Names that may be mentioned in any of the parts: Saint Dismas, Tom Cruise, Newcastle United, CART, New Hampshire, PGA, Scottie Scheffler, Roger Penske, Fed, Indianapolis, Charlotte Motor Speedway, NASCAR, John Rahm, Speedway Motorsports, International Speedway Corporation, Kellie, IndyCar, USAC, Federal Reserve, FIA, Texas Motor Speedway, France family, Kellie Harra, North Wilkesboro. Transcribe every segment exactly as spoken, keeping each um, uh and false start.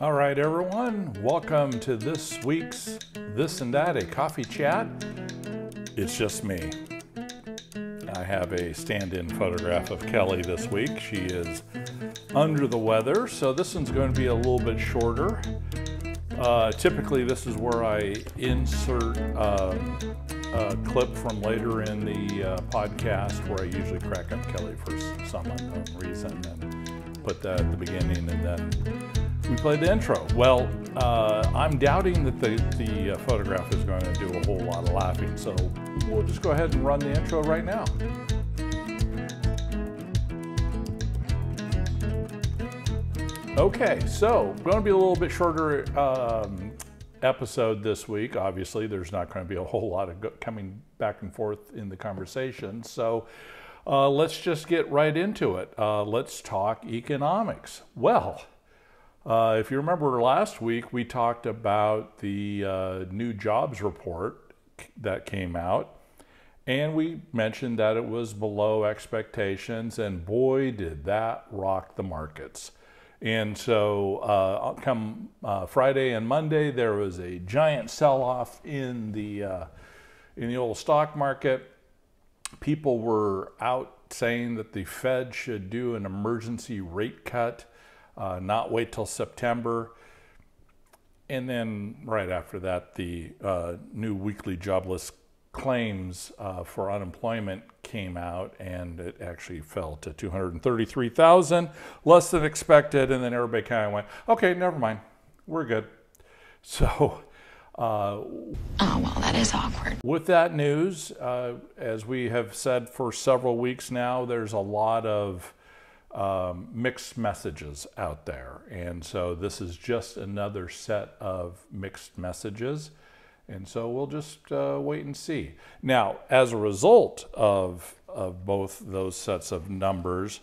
All right, everyone, welcome to this week's This and That, a coffee chat. It's just me. I have a stand-in photograph of Kellie this week. She is under the weather, so this one's going to be a little bit shorter. Uh, typically, this is where I insert um, a clip from later in the uh, podcast where I usually crack up Kellie for some unknown reason and put that at the beginning, and then we played the intro. Well, uh, I'm doubting that the, the uh, photograph is going to do a whole lot of laughing, so we'll just go ahead and run the intro right now. Okay, so going to be a little bit shorter um, episode this week. Obviously, there's not going to be a whole lot of go coming back and forth in the conversation, so uh, let's just get right into it. Uh, let's talk economics. Well, Uh, if you remember last week, we talked about the uh, new jobs report that came out, and we mentioned that it was below expectations, and boy, did that rock the markets. And so uh, come uh, Friday and Monday, there was a giant sell-off in the, uh, in the old stock market. People were out saying that the Fed should do an emergency rate cut. Uh, not wait till September. And then right after that, the uh, new weekly jobless claims uh, for unemployment came out, and it actually fell to two hundred thirty-three thousand, less than expected. And then everybody kind of went, okay, never mind, we're good. So, uh, oh, well, that is awkward. With that news, uh, as we have said for several weeks now, there's a lot of Um, mixed messages out there, and so this is just another set of mixed messages, and so we'll just uh, wait and see. Now, as a result of, of both those sets of numbers,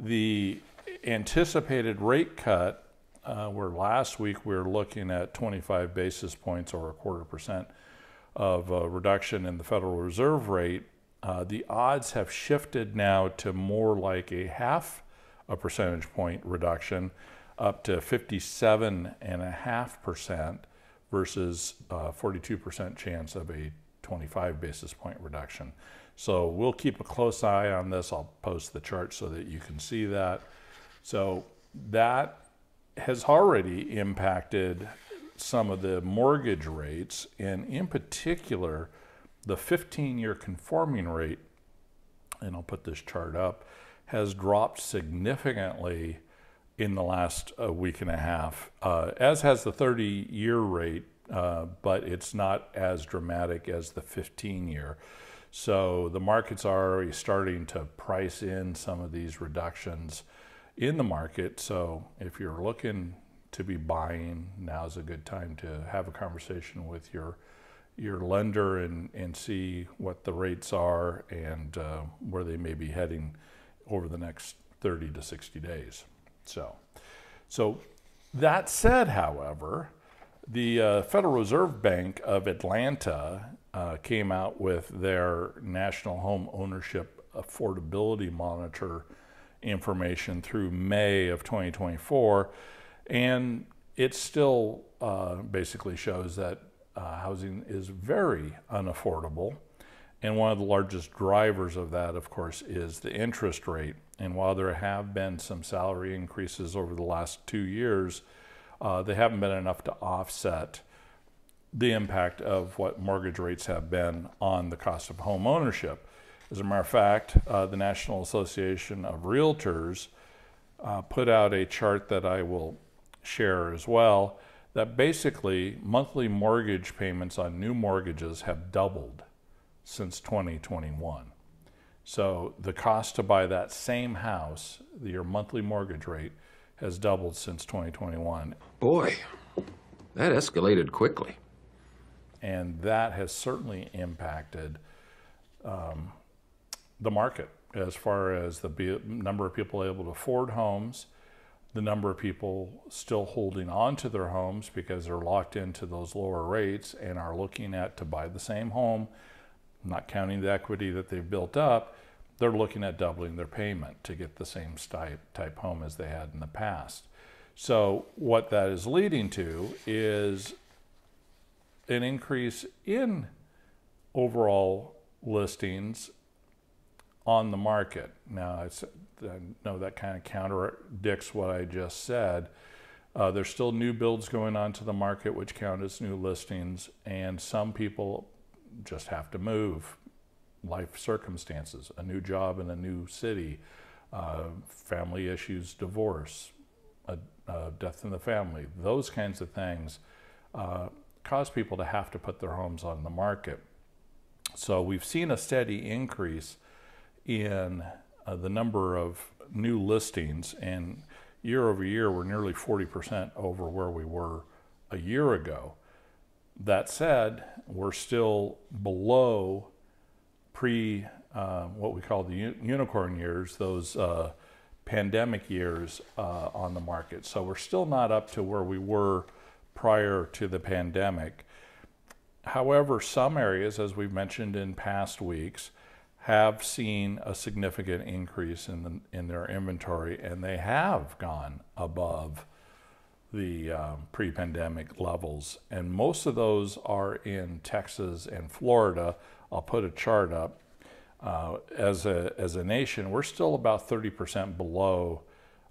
the anticipated rate cut, uh, where last week we were looking at twenty-five basis points or a quarter percent of a reduction in the Federal Reserve rate, uh, the odds have shifted now to more like a half a percentage point reduction, up to fifty-seven point five percent versus uh, forty-two percent chance of a twenty-five basis point reduction. So we'll keep a close eye on this. I'll post the chart so that you can see that. So that has already impacted some of the mortgage rates, and in particular, the fifteen-year conforming rate, and I'll put this chart up, has dropped significantly in the last uh, week and a half, uh, as has the thirty-year rate, uh, but it's not as dramatic as the fifteen-year. So the markets are already starting to price in some of these reductions in the market. So if you're looking to be buying, now's a good time to have a conversation with your your lender and, and see what the rates are and uh, where they may be heading over the next thirty to sixty days. So, so that said, however, the uh, Federal Reserve Bank of Atlanta uh, came out with their National Home Ownership Affordability Monitor information through May of twenty twenty-four, and it still uh, basically shows that uh, housing is very unaffordable. And one of the largest drivers of that, of course, is the interest rate. And while there have been some salary increases over the last two years, uh, they haven't been enough to offset the impact of what mortgage rates have been on the cost of home ownership. As a matter of fact, uh, the National Association of Realtors uh, put out a chart that I will share as well, that basically monthly mortgage payments on new mortgages have doubled since twenty twenty-one. So the cost to buy that same house, your monthly mortgage rate, has doubled since twenty twenty-one. Boy, that escalated quickly. And that has certainly impacted um, the market as far as the number of people able to afford homes, the number of people still holding on to their homes because they're locked into those lower rates and are looking at to buy the same home, not counting the equity that they've built up. They're looking at doubling their payment to get the same type home as they had in the past. So what that is leading to is an increase in overall listings on the market. Now, I, said, I know that kind of contradicts what I just said. Uh, there's still new builds going on to the market, which count as new listings, and some people just have to move. Life circumstances, a new job in a new city, uh, family issues, divorce, a, a death in the family, those kinds of things uh, cause people to have to put their homes on the market. So we've seen a steady increase in uh, the number of new listings, and year over year, we're nearly forty percent over where we were a year ago. That said, we're still below pre uh, what we call the unicorn years, those uh, pandemic years uh, on the market. So we're still not up to where we were prior to the pandemic. However, some areas, as we've mentioned in past weeks, have seen a significant increase in the, in their inventory, and they have gone above the uh, pre-pandemic levels. And most of those are in Texas and Florida. I'll put a chart up. Uh, as a as a nation, we're still about thirty percent below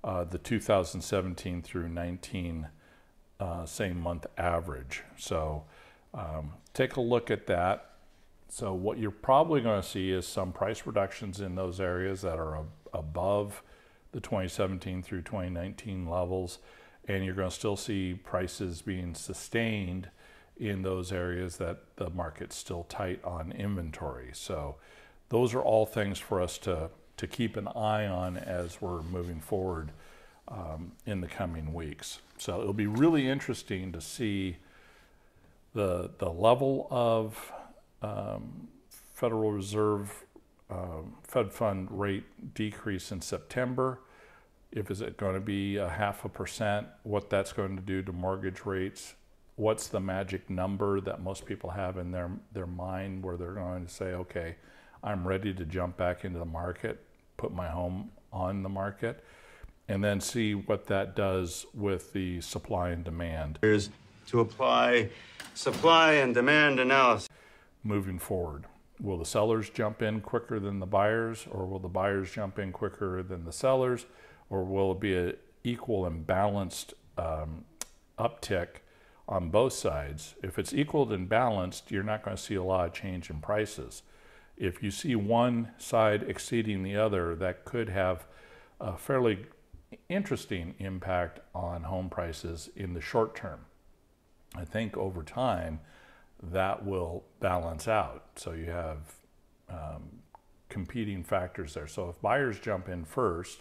uh, the two thousand seventeen through nineteen uh, same month average. So um, take a look at that. So what you're probably going to see is some price reductions in those areas that are ab above the twenty seventeen through twenty nineteen levels, and you're going to still see prices being sustained in those areas that the market's still tight on inventory. So those are all things for us to, to keep an eye on as we're moving forward um, in the coming weeks. So it'll be really interesting to see the, the level of um, Federal Reserve um, Fed fund rate decrease in September. If is it going to be a half a percent, what that's going to do to mortgage rates, what's the magic number that most people have in their, their mind where they're going to say, okay, I'm ready to jump back into the market, put my home on the market, and then see what that does with the supply and demand. Here's to apply supply and demand analysis. Moving forward, will the sellers jump in quicker than the buyers, or will the buyers jump in quicker than the sellers, or will it be an equal and balanced um, uptick on both sides? If it's equal and balanced, you're not going to see a lot of change in prices. If you see one side exceeding the other, that could have a fairly interesting impact on home prices in the short term. I think over time, that will balance out. So you have um, competing factors there. So if buyers jump in first,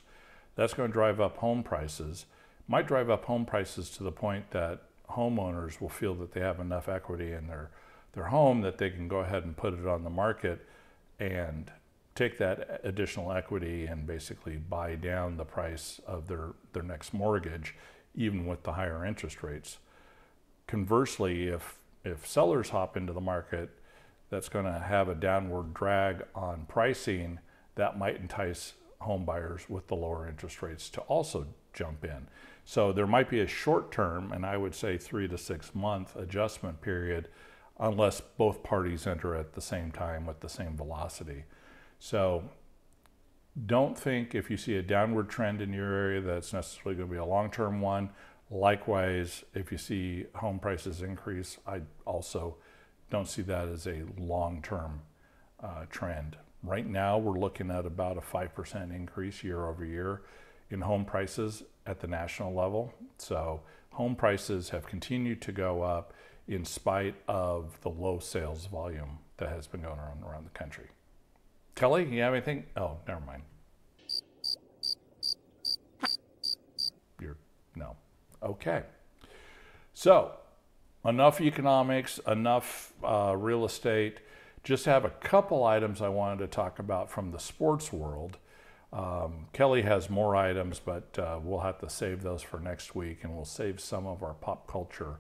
that's going to drive up home prices. Might drive up home prices to the point that homeowners will feel that they have enough equity in their, their home that they can go ahead and put it on the market and take that additional equity and basically buy down the price of their, their next mortgage, even with the higher interest rates. Conversely, if, if sellers hop into the market, that's going to have a downward drag on pricing that might entice home buyers with the lower interest rates to also jump in. So there might be a short term, and I would say three to six month adjustment period, unless both parties enter at the same time with the same velocity. So don't think if you see a downward trend in your area that's necessarily going to be a long-term one. Likewise, if you see home prices increase, I also don't see that as a long-term uh, trend. Right now, we're looking at about a five percent increase year over year in home prices at the national level. So home prices have continued to go up in spite of the low sales volume that has been going on around the country. Kelly, you have anything? Oh, never mind. You're, no. Okay. So enough economics, enough uh, real estate. Just have a couple items I wanted to talk about from the sports world. Um, Kelly has more items, but uh, we'll have to save those for next week, and we'll save some of our pop culture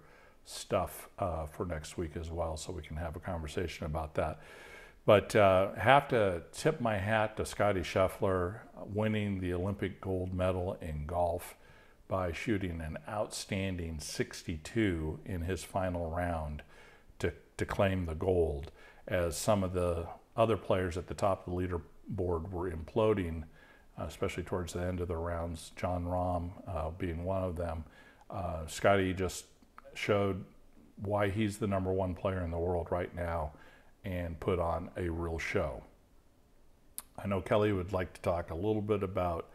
stuff uh, for next week as well, so we can have a conversation about that. But uh, have to tip my hat to Scottie Scheffler winning the Olympic gold medal in golf. by shooting an outstanding sixty-two in his final round to, to claim the gold, as some of the other players at the top of the leaderboard were imploding, uh, especially towards the end of the rounds, John Rahm uh, being one of them. Uh, Scottie just showed why he's the number one player in the world right now and put on a real show. I know Kellie would like to talk a little bit about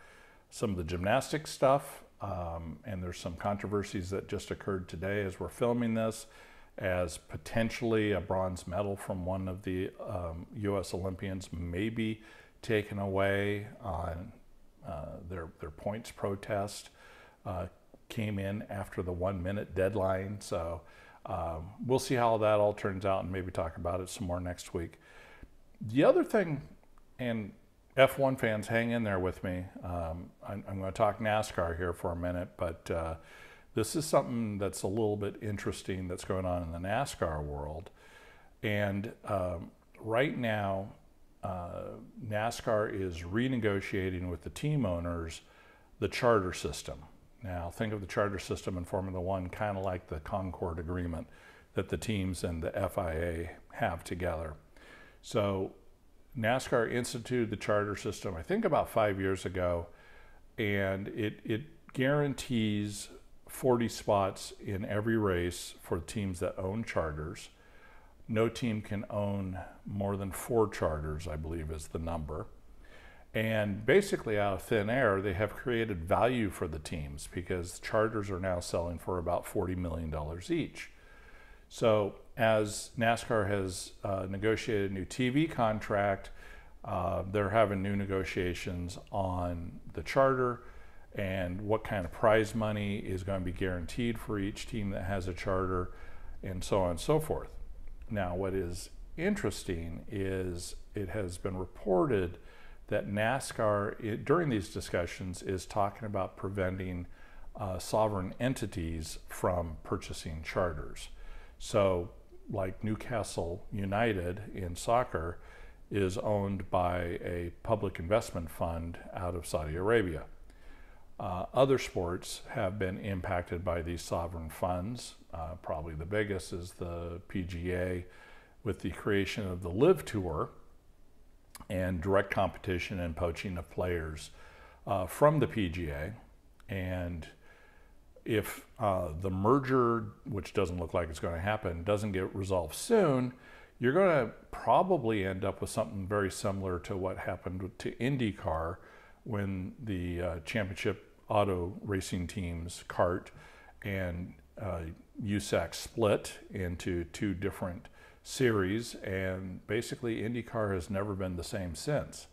some of the gymnastics stuff, um, and there's some controversies that just occurred today as we're filming this, as potentially a bronze medal from one of the um, U S Olympians may be taken away on uh, their, their points protest. Uh, came in after the one minute deadline. So um, we'll see how that all turns out and maybe talk about it some more next week. The other thing, and F one fans, hang in there with me. Um, I'm, I'm gonna talk NASCAR here for a minute, but uh, this is something that's a little bit interesting that's going on in the NASCAR world. And um, right now, uh, NASCAR is renegotiating with the team owners the charter system. Now, think of the charter system in Formula One kind of like the Concord Agreement that the teams and the F I A have together. So NASCAR instituted the charter system, I think about five years ago, and it, it guarantees forty spots in every race for teams that own charters. No team can own more than four charters, I believe is the number. And basically out of thin air, they have created value for the teams because charters are now selling for about forty million dollars each. So as NASCAR has uh, negotiated a new T V contract, uh, they're having new negotiations on the charter and what kind of prize money is going to be guaranteed for each team that has a charter, and so on and so forth. Now, what is interesting is it has been reported that NASCAR, it, during these discussions, is talking about preventing uh, sovereign entities from purchasing charters. So like Newcastle United in soccer is owned by a public investment fund out of Saudi Arabia. Uh, other sports have been impacted by these sovereign funds. Uh, probably the biggest is the P G A with the creation of the live Tour, and direct competition and poaching of players uh, from the P G A. And if uh, the merger, which doesn't look like it's going to happen, doesn't get resolved soon, you're going to probably end up with something very similar to what happened to IndyCar when the uh, championship auto racing teams, CART and uh, U S A C, split into two different series, and basically IndyCar has never been the same since.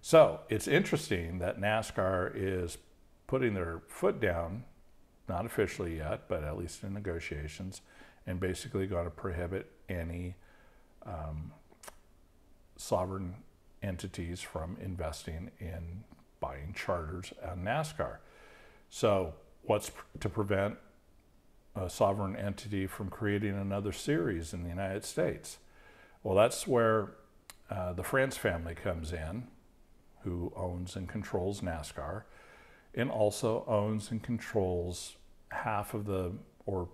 So it's interesting that NASCAR is putting their foot down, not officially yet, but at least in negotiations, and basically going to prohibit any um, sovereign entities from investing in buying charters on NASCAR. So what's to prevent a sovereign entity from creating another series in the United States? Well, that's where uh, the France family comes in, who owns and controls NASCAR, and also owns and controls half of the, or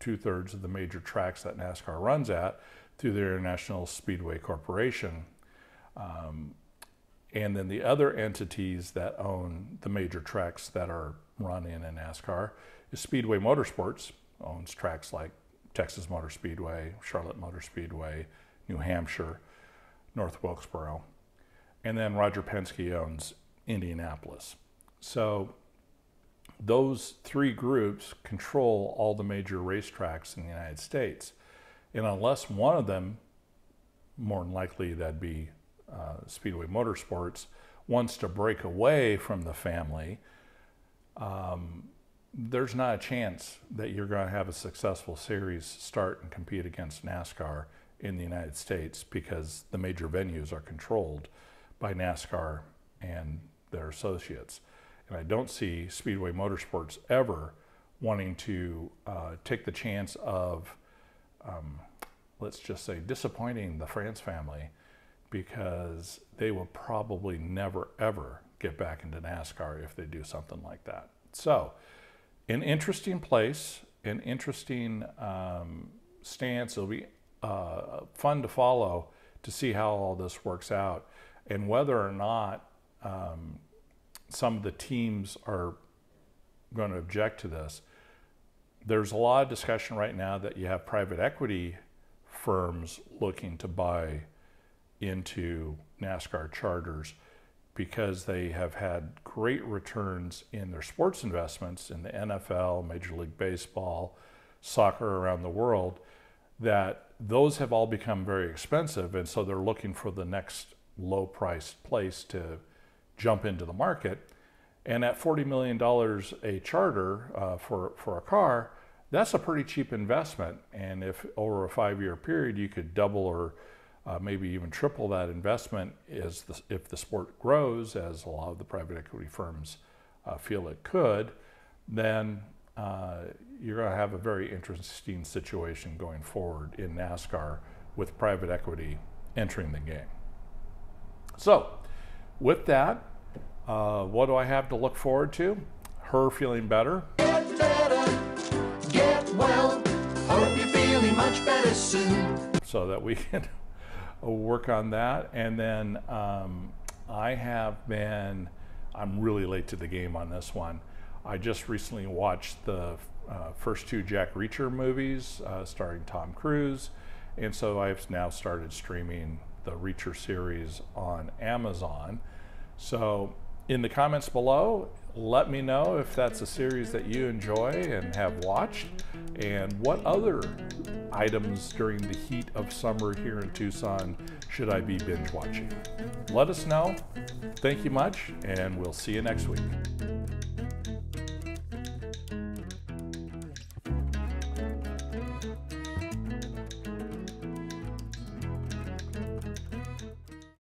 two-thirds of the major tracks that NASCAR runs at through the International Speedway Corporation. Um, and then the other entities that own the major tracks that are run in in NASCAR is Speedway Motorsports, owns tracks like Texas Motor Speedway, Charlotte Motor Speedway, New Hampshire, North Wilkesboro, and then Roger Penske owns Indianapolis. So those three groups control all the major racetracks in the United States. And unless one of them, more than likely that'd be uh, Speedway Motorsports, wants to break away from the family, um, there's not a chance that you're going to have a successful series start and compete against NASCAR in the United States, because the major venues are controlled by NASCAR and their associates. And I don't see Speedway Motorsports ever wanting to uh, take the chance of, um, let's just say, disappointing the France family, because they will probably never, ever get back into NASCAR if they do something like that. So an interesting place, an interesting um, stance. It'll be uh, fun to follow to see how all this works out and whether or not um, some of the teams are going to object to this. There's a lot of discussion right now that you have private equity firms looking to buy into NASCAR charters because they have had great returns in their sports investments in the N F L, Major League Baseball, soccer around the world, that those have all become very expensive. And so they're looking for the next low-priced place to jump into the market. And at forty million dollars a charter uh, for, for a car, that's a pretty cheap investment. And if over a five-year period, you could double or Uh, maybe even triple that investment is the, if the sport grows, as a lot of the private equity firms uh, feel it could, then uh, you're going to have a very interesting situation going forward in NASCAR with private equity entering the game. So with that, uh, what do I have to look forward to? Her feeling better. Get better, get well, hope you're feeling much better soon. So that we can work on that. And then um, I have been, I'm really late to the game on this one. I just recently watched the uh, first two Jack Reacher movies uh, starring Tom Cruise. And so I've now started streaming the Reacher series on Amazon. So in the comments below, let me know if that's a series that you enjoy and have watched, and what other items during the heat of summer here in Tucson should I be binge watching. Let us know. Thank you much, and we'll see you next week.